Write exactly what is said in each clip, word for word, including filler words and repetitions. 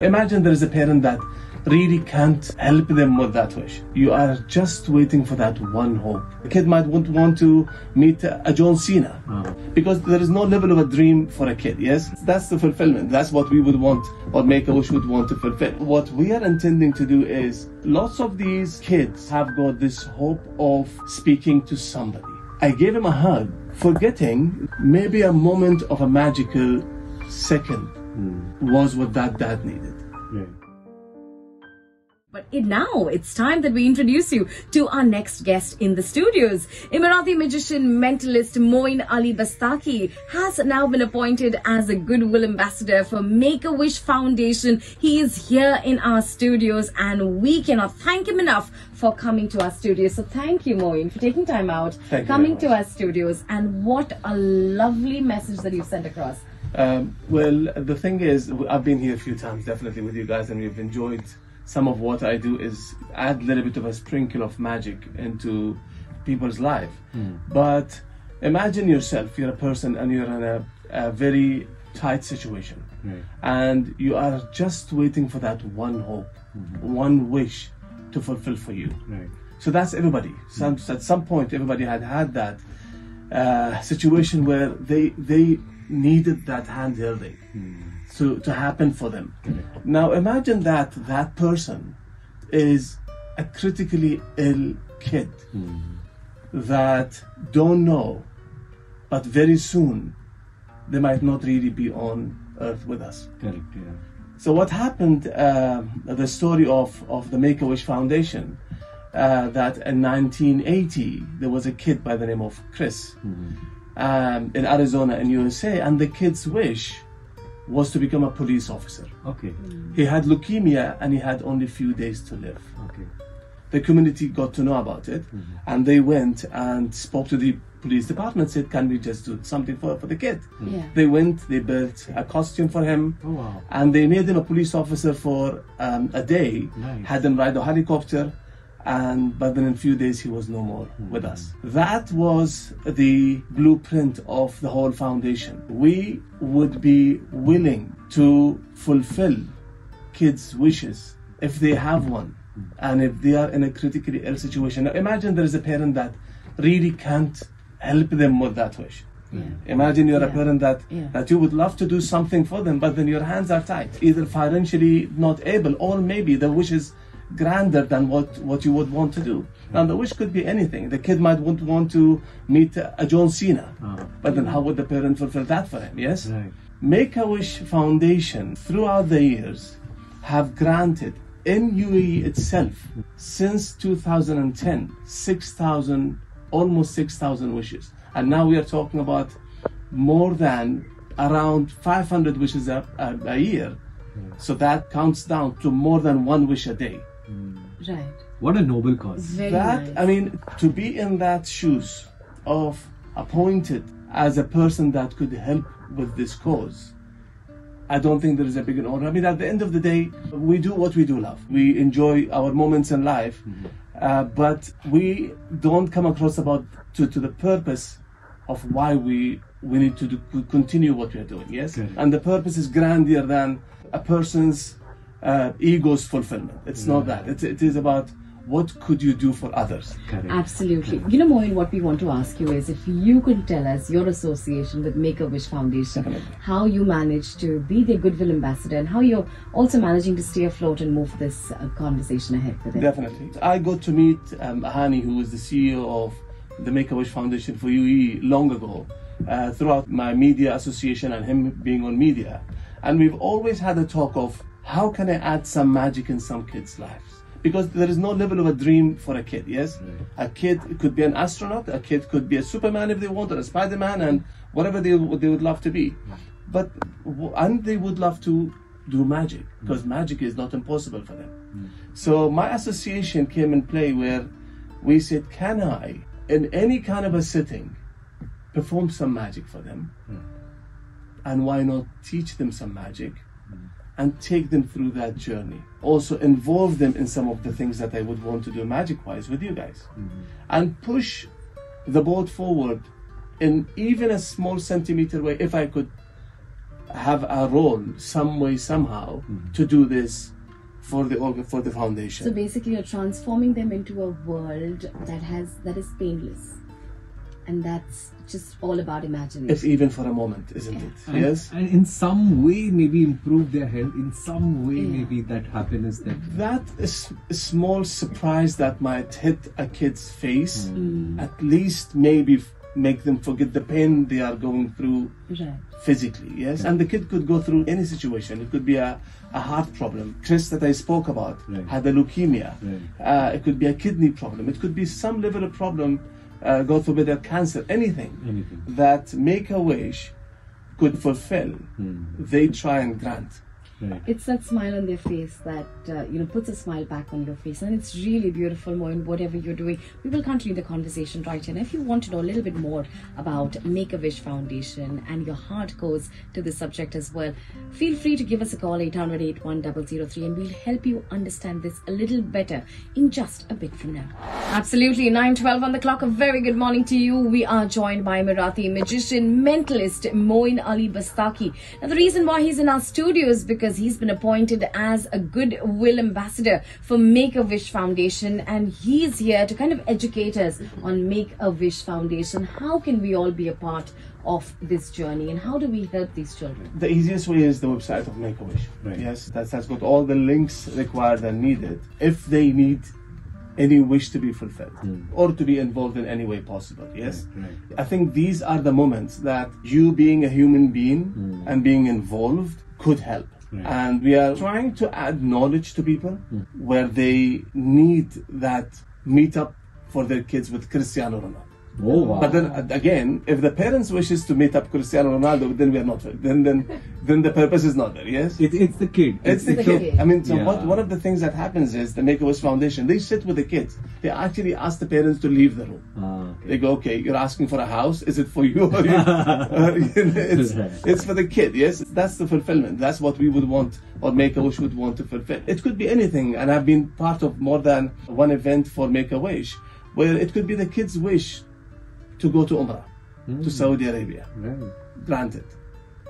Imagine there is a parent that really can't help them with that wish. You are just waiting for that one hope. The kid might want, want to meet a John Cena oh. because there is no level of a dream for a kid, yes? That's the fulfillment. That's what we would want or Make-A-Wish would want to fulfill. What we are intending to do is lots of these kids have got this hope of speaking to somebody. I gave him a hug, forgetting maybe a moment of a magical second. Mm. Was what that dad needed. Yeah. But it, now it's time that we introduce you to our next guest in the studios. Emirati magician, mentalist Moein Ali Bastaki has now been appointed as a goodwill ambassador for Make-A-Wish Foundation. He is here in our studios and we cannot thank him enough for coming to our studios. So thank you, Moein, for taking time out, thank coming to our studios. And what a lovely message that you've sent across. Um, well, the thing is, I've been here a few times definitely with you guys, and we've enjoyed some of what I do is add a little bit of a sprinkle of magic into people's life. Mm. But imagine yourself, you're a person and you're in a, a very tight situation, right. and you are just waiting for that one hope, mm-hmm. one wish to fulfill for you. Right. So that's everybody. Some, mm. At some point, everybody had had that uh, situation where they they. needed that hand-holding mm. to, to happen for them. Okay. Now imagine that that person is a critically ill kid mm. that don't know, but very soon they might not really be on earth with us. Correct, yeah. So what happened, uh, the story of, of the Make-A-Wish Foundation, uh, that in nineteen eighty, there was a kid by the name of Chris. Mm. Um, in Arizona in U S A, and the kid's wish was to become a police officer. Okay. Mm. He had leukemia and he had only a few days to live. Okay. The community got to know about it, mm-hmm. and they went and spoke to the police department, said, can we just do something for, for the kid? Mm. Yeah. They went, they built a costume for him, oh, wow. and they made him a police officer for um, a day, nice. had him ride a helicopter, and but then in a few days he was no more mm-hmm. with us. That was the blueprint of the whole foundation. We would be willing to fulfill kids' wishes if they have one mm-hmm. and if they are in a critically ill situation. Now imagine there is a parent that really can't help them with that wish. Yeah. Imagine you're yeah. a parent that, yeah. that you would love to do something for them, but then your hands are tied, either financially not able or maybe the wishes grander than what what you would want to do. Now the wish could be anything. The kid might want, want to meet a John Cena, oh, but then yeah. how would the parent fulfill that for him? Yes. Right. Make-A-Wish Foundation throughout the years have granted in U A E itself since two thousand ten six thousand almost six thousand wishes, and now we are talking about more than around five hundred wishes a, a, a year. So that counts down to more than one wish a day. Mm. Right. What a noble cause. Very that, nice. I mean, to be in that shoes of appointed as a person that could help with this cause, I don't think there is a bigger honor. I mean, at the end of the day, we do what we do love. We enjoy our moments in life, mm-hmm. uh, but we don't come across about to, to the purpose of why we, we need to do, continue what we are doing, yes? Correct. And the purpose is grander than a person's uh, ego's fulfillment. It's yeah. not that. It's, it is about what could you do for others. Correct. Absolutely. Correct. You know, Moein, what we want to ask you is if you could tell us your association with Make-A-Wish Foundation, Definitely. how you manage to be their goodwill ambassador and how you're also managing to stay afloat and move this uh, conversation ahead with it. Definitely. I got to meet um, Hani, who is the C E O of the Make-A-Wish Foundation for U A E long ago, uh, throughout my media association and him being on media. And we've always had a talk of how can I add some magic in some kids' lives? Because there is no level of a dream for a kid, yes? Right. A kid could be an astronaut, a kid could be a Superman if they want, or a Spider-Man, and whatever they, they would love to be. But, and they would love to do magic, because mm. magic is not impossible for them. Mm. So my association came in play where we said, can I, in any kind of a setting, perform some magic for them? Mm. And why not teach them some magic mm. and take them through that journey. Also involve them in some of the things that I would want to do magic-wise with you guys. Mm-hmm. And push the boat forward in even a small centimeter way if I could have a role some way, somehow, mm-hmm. to do this for the for the foundation. So basically, you're transforming them into a world that has that is painless, and that's just all about imagination. If even for a moment, isn't yeah. it? And, yes. And in some way, maybe improve their health. In some way, yeah. maybe that happiness that that is a small surprise that might hit a kid's face. Mm. At least maybe. Make them forget the pain they are going through right. physically, yes? Right. And the kid could go through any situation. It could be a, a heart problem. Chris that I spoke about right. had a leukemia. Right. Uh, it could be a kidney problem. It could be some liver problem, uh, God forbid, a cancer, anything, anything. That Make-A-Wish could fulfill. Hmm. They try and grant. Right. It's that smile on their face that uh, you know puts a smile back on your face, and it's really beautiful. Moein, whatever you're doing, we will continue the conversation right here. And if you want to know a little bit more about Make-A-Wish Foundation and your heart goes to this subject as well, feel free to give us a call eight hundred, eight one zero zero three, and we'll help you understand this a little better in just a bit from now. Absolutely, nine twelve on the clock. A very good morning to you. We are joined by Marathi magician, mentalist Moein Ali Bastaki. Now, the reason why he's in our studio is because he's been appointed as a goodwill ambassador for Make-A-Wish Foundation, and he's here to kind of educate us on Make-A-Wish Foundation. How can we all be a part of this journey, and how do we help these children? The easiest way is the website of Make-A-Wish. Right. Yes, that's, that's got all the links required and needed if they need any wish to be fulfilled mm. or to be involved in any way possible, yes? Right, right. I think these are the moments that you being a human being mm. and being involved could help. Right. And we are trying to add knowledge to people mm. where they need that meet-up for their kids with Cristiano Ronaldo. Oh, wow. But then again, if the parents wishes to meet up Cristiano Ronaldo, then we are not then then then the purpose is not there. Yes, it, it's the kid. It's, it's the, the kid. kid. I mean, so yeah. what? One of the things that happens is the Make-A-Wish Foundation. They sit with the kids. They actually ask the parents to leave the room. Ah, okay. They go, okay, you're asking for a house. Is it for you? Or you it's, it's for the kid. Yes, that's the fulfillment. That's what we would want, or Make-A-Wish would want to fulfill. It could be anything, and I've been part of more than one event for Make-A-Wish, where it could be the kid's wish to go to Umrah, mm. to Saudi Arabia, right. granted.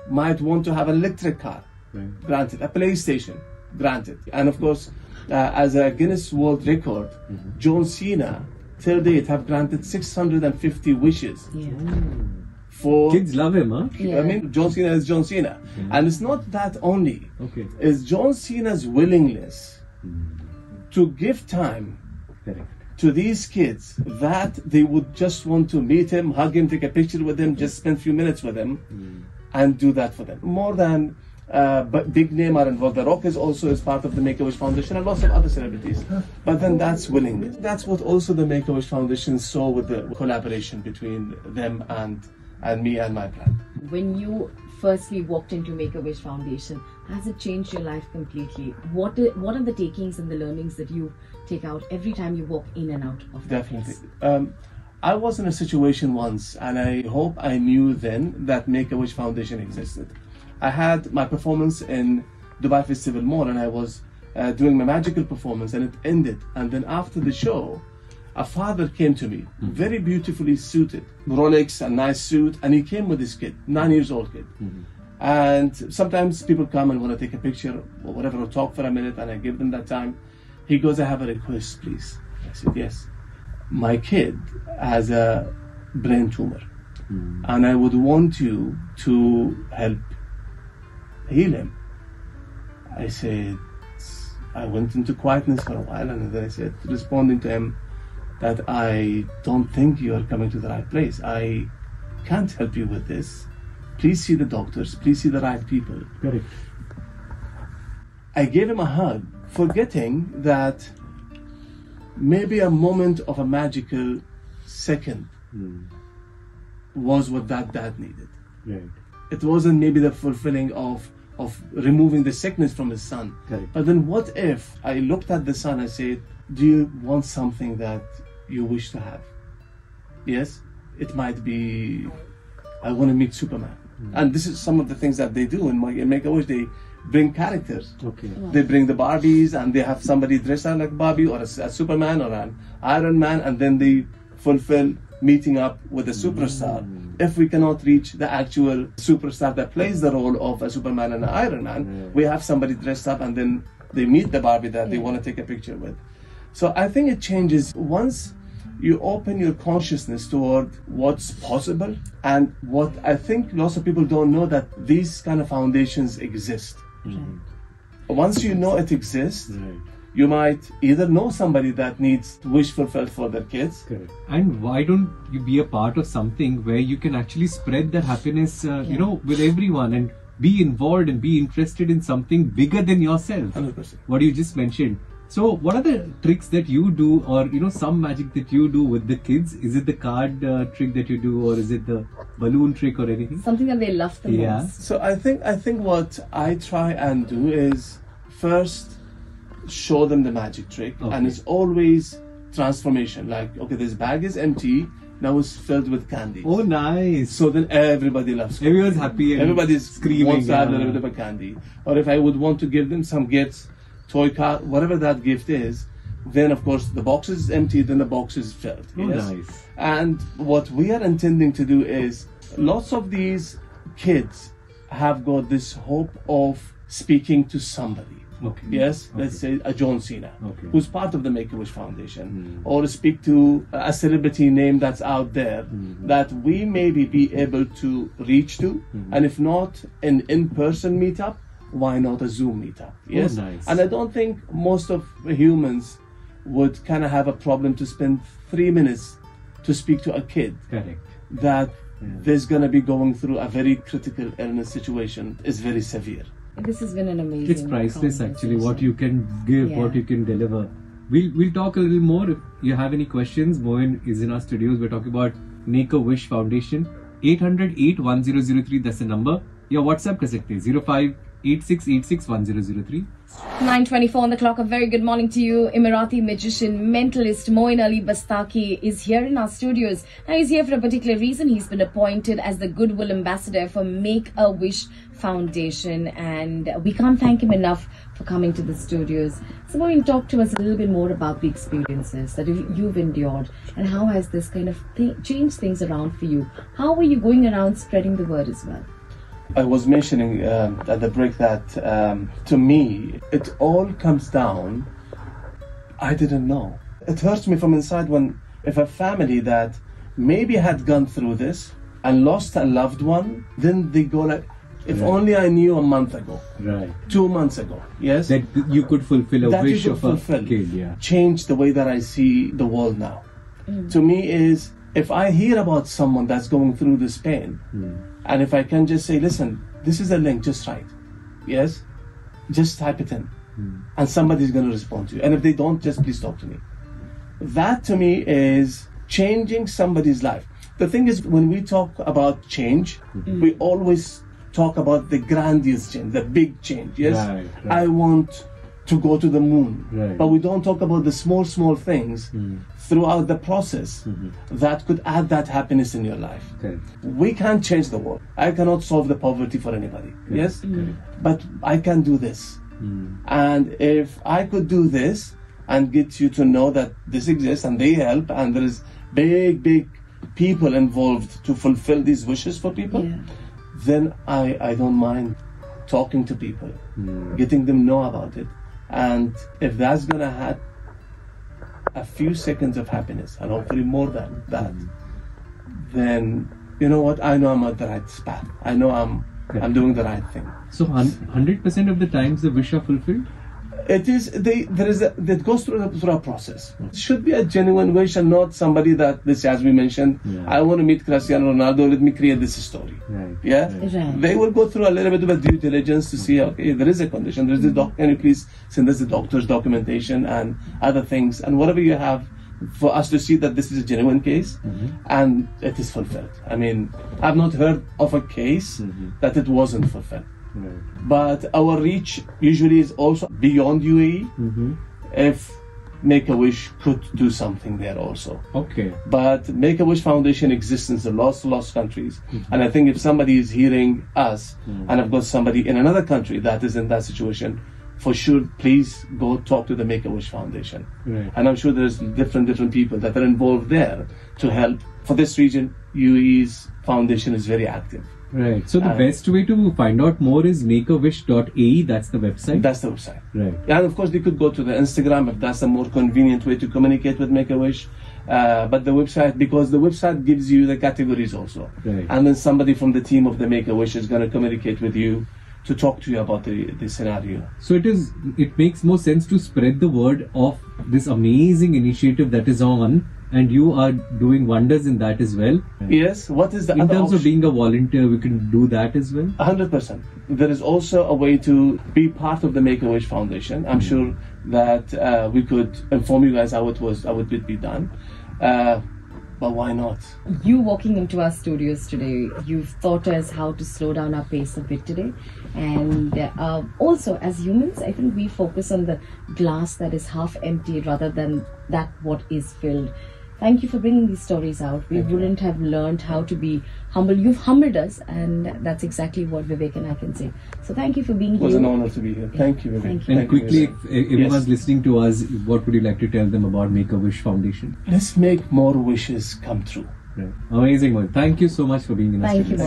Might want to have an electric car, right. granted. A PlayStation, granted. And of course, uh, as a Guinness World Record, mm-hmm. John Cena, till date, have granted six hundred fifty wishes. Yeah. Mm. For kids love him, huh? Yeah. I mean, John Cena is John Cena. Mm. And it's not that only. Okay. It's John Cena's willingness mm. to give time Correct. to these kids that they would just want to meet him, hug him, take a picture with him, just spend a few minutes with him mm. and do that for them. More than uh, but big name are involved. The Rock is also is part of the Make-A-Wish Foundation and lots of other celebrities. But then that's willingness. That's what also the Make-A-Wish Foundation saw with the collaboration between them and, and me and my plan. When you firstly walked into Make-A-Wish Foundation, has it changed your life completely? What, what are the takings and the learnings that you take out every time you walk in and out of that Definitely. place? Um, I was in a situation once, and I hope I knew then that Make-A-Wish Foundation existed. I had my performance in Dubai Festival Mall, and I was uh, doing my magical performance, and it ended. And then after the show, a father came to me, mm-hmm. very beautifully suited, Rolex, a nice suit, and he came with his kid, nine years old kid. Mm-hmm. And sometimes people come and want to take a picture or whatever, or talk for a minute, and I give them that time. He goes, I have a request, please. I said, yes. My kid has a brain tumor, mm. and I would want you to help heal him. I said, I went into quietness for a while, and then I said, responding to him, that I don't think you are coming to the right place. I can't help you with this. Please see the doctors, please see the right people. Correct. I gave him a hug, forgetting that maybe a moment of a magical second mm. was what that dad needed. Right. It wasn't maybe the fulfilling of, of removing the sickness from his son. Correct. But then what if I looked at the son and said, do you want something that you wish to have? Yes, it might be, I want to meet Superman. Mm. And this is some of the things that they do in Make-A-Wish. They bring characters. Okay. Yeah. They bring the Barbies, and they have somebody dressed up like Barbie or a, a Superman or an Iron Man, and then they fulfill meeting up with a superstar mm. if we cannot reach the actual superstar that plays the role of a Superman and an Iron Man. Yeah. We have somebody dressed up and then they meet the Barbie that yeah. they want to take a picture with. So I think it changes once you open your consciousness toward what's possible, and what I think lots of people don't know that these kind of foundations exist. Mm. Once you know it exists, right. you might either know somebody that needs wish fulfilled for their kids. Correct. And why don't you be a part of something where you can actually spread that happiness, uh, yeah. you know, with everyone, and be involved and be interested in something bigger than yourself. one hundred percent. What you just mentioned. So what are the tricks that you do, or you know, some magic that you do with the kids? Is it the card uh, trick that you do, or is it the balloon trick, or anything? Something that they love the yeah. most. So I think I think what I try and do is first show them the magic trick, okay. and it's always transformation. Like, okay, this bag is empty. Now it's filled with candy. Oh, nice! So then everybody loves. Candy. Everyone's happy. And everybody's screaming. Wants to have a little bit of candy. Or if I would want to give them some gifts, toy car, whatever that gift is, then of course the box is empty. Then the box is filled. Oh, yes? Nice! And what we are intending to do is, lots of these kids have got this hope of speaking to somebody. Okay. Yes, okay. Let's say a John Cena, okay. who's part of the Make-A-Wish Foundation, mm. or speak to a celebrity name that's out there mm-hmm. that we maybe be able to reach to, mm-hmm. and if not an in-person meetup, why not a Zoom meetup? Yes, oh, nice. And I don't think most of humans would kind of have a problem to spend three minutes to speak to a kid. Correct. That yeah. there's going to be going through a very critical illness situation is very severe. This has been an amazing. It's priceless, actually, what you can give, yeah. what you can deliver. We'll we'll talk a little more if you have any questions. Moein is in our studios. We're talking about Make-A-Wish Foundation. eight hundred eight one zero zero three, that's the number. Your WhatsApp can sakte zero five eight six eight six one zero zero three. nine twenty-four on the clock. A very good morning to you. Emirati magician, mentalist Moein Ali Bastaki is here in our studios. Now he's here for a particular reason. He's been appointed as the Goodwill Ambassador for Make-A-Wish Foundation, and we can't thank him enough for coming to the studios. So Moein, talk to us a little bit more about the experiences that you've endured, and how has this kind of th changed things around for you? How were you going around spreading the word as well? I was mentioning uh, at the break that um, to me, it all comes down, I didn't know. It hurts me from inside when if a family that maybe had gone through this and lost a loved one, then they go like, if right. only I knew a month ago, right, two months ago, yes? That you could fulfill a that wish of fulfill, a kid, yeah. Change the way that I see the world now. Mm. To me is, if I hear about someone that's going through this pain, mm. and if I can just say, listen, this is a link, just write. Yes? Just type it in. Mm. And somebody's going to respond to you. And if they don't, just please talk to me. That to me is changing somebody's life. The thing is, when we talk about change, mm-hmm. we always talk about the grandiose change, the big change. Yes? Right, right. I want to go to the moon. Right. But we don't talk about the small, small things mm. throughout the process mm-hmm. that could add that happiness in your life. Okay. We can't change the world. I cannot solve the poverty for anybody. Okay. Yes? Okay. But I can do this. Mm. And if I could do this and get you to know that this exists and they help, and there is big, big people involved to fulfill these wishes for people, yeah. then I, I don't mind talking to people, mm. getting them know about it. And if that's going to have a few seconds of happiness, and hopefully more than that, mm-hmm. then you know what, I know I'm on the right path. I know I'm okay. I'm doing the right thing. So one hundred percent of the times the wish are fulfilled? It is, they, there is a, that goes through a, through a process. It should be a genuine wish and not somebody that, this, as we mentioned, yeah. I want to meet Cristiano Ronaldo, let me create this story. Right. Yeah? Right. They will go through a little bit of a due diligence to see, okay, there is a condition, there is a doc, can you please send us the doctor's documentation and other things, and whatever you have for us to see that this is a genuine case, mm-hmm. and it is fulfilled. I mean, I've not heard of a case mm-hmm. that it wasn't fulfilled. Right. But our reach usually is also beyond U A E mm-hmm. if Make-A-Wish could do something there also. Okay. But Make-A-Wish Foundation exists in the lost, lost countries. Mm-hmm. And I think if somebody is hearing us mm-hmm. and I've got somebody in another country that is in that situation, for sure, please go talk to the Make-A-Wish Foundation. Right. And I'm sure there's different different people that are involved there to help. For this region, U A E's foundation is very active. Right. So the um, best way to find out more is make a wish dot A E. That's the website. That's the website. Right. And of course, they could go to the Instagram if that's a more convenient way to communicate with Make-A-Wish. Uh, but the website, because the website gives you the categories also. Right. And then somebody from the team of the Make-A-Wish is going to communicate with you to talk to you about the, the scenario. So it is. It makes more sense to spread the word of this amazing initiative that is on. And you are doing wonders in that as well. Yes. What is the in other terms option? Of being a volunteer? We can do that as well. A hundred percent. There is also a way to be part of the Make-A-Wish Foundation. I'm mm-hmm. sure that uh, we could inform you guys how it was, how it would be done. Uh, but why not? You walking into our studios today, you've taught us how to slow down our pace a bit today. And uh, also as humans, I think we focus on the glass that is half empty rather than that what is filled. Thank you for bringing these stories out. We wouldn't have learned how to be humble. You've humbled us, and that's exactly what Vivek and I can say. So thank you for being here. It was an honor to be here. Thank you, Vivek. Thank you. And quickly, if everyone's yes. listening to us, what would you like to tell them about Make-A-Wish Foundation? Let's make more wishes come true. Right. Amazing one. Thank you so much for being in our studio.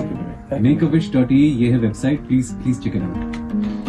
Thank you. Make a wish dot A E, ये है website. Please, please check it out.